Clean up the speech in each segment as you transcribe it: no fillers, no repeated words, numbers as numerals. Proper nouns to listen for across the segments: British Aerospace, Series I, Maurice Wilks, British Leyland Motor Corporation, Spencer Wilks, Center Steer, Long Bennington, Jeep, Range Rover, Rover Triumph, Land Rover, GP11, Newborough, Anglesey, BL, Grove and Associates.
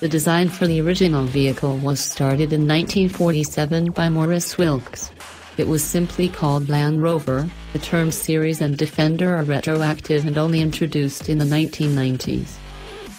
The design for the original vehicle was started in 1947 by Maurice Wilks. It was simply called Land Rover. The terms Series and Defender are retroactive and only introduced in the 1990s.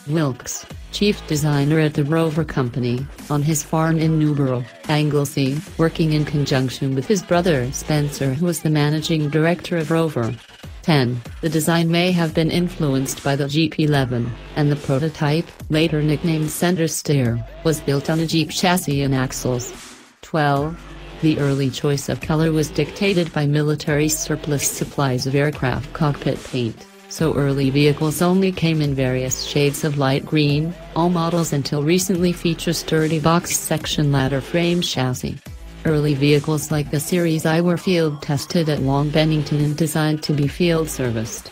Wilks, chief designer at the Rover Company, on his farm in Newborough, Anglesey, working in conjunction with his brother Spencer, who was the managing director of Rover. 10. The design may have been influenced by the GP11, and the prototype, later nicknamed Center Steer, was built on a Jeep chassis and axles. 12. The early choice of color was dictated by military surplus supplies of aircraft cockpit paint, so early vehicles only came in various shades of light green. All models until recently feature sturdy box section ladder frame chassis. Early vehicles like the Series I were field tested at Long Bennington and designed to be field serviced.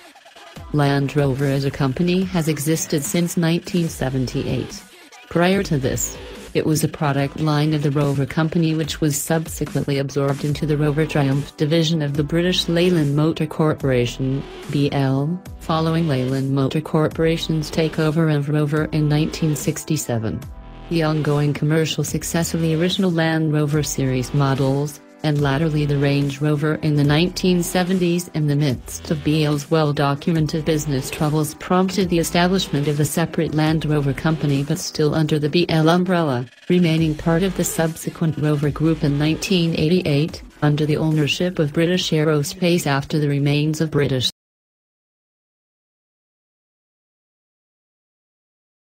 Land Rover as a company has existed since 1978. Prior to this, it was a product line of the Rover Company, which was subsequently absorbed into the Rover Triumph division of the British Leyland Motor Corporation (BL), following Leyland Motor Corporation's takeover of Rover in 1967. The ongoing commercial success of the original Land Rover series models, and latterly the Range Rover in the 1970s, in the midst of BL's well-documented business troubles, prompted the establishment of a separate Land Rover company, but still under the BL umbrella, remaining part of the subsequent Rover Group in 1988, under the ownership of British Aerospace after the remains of British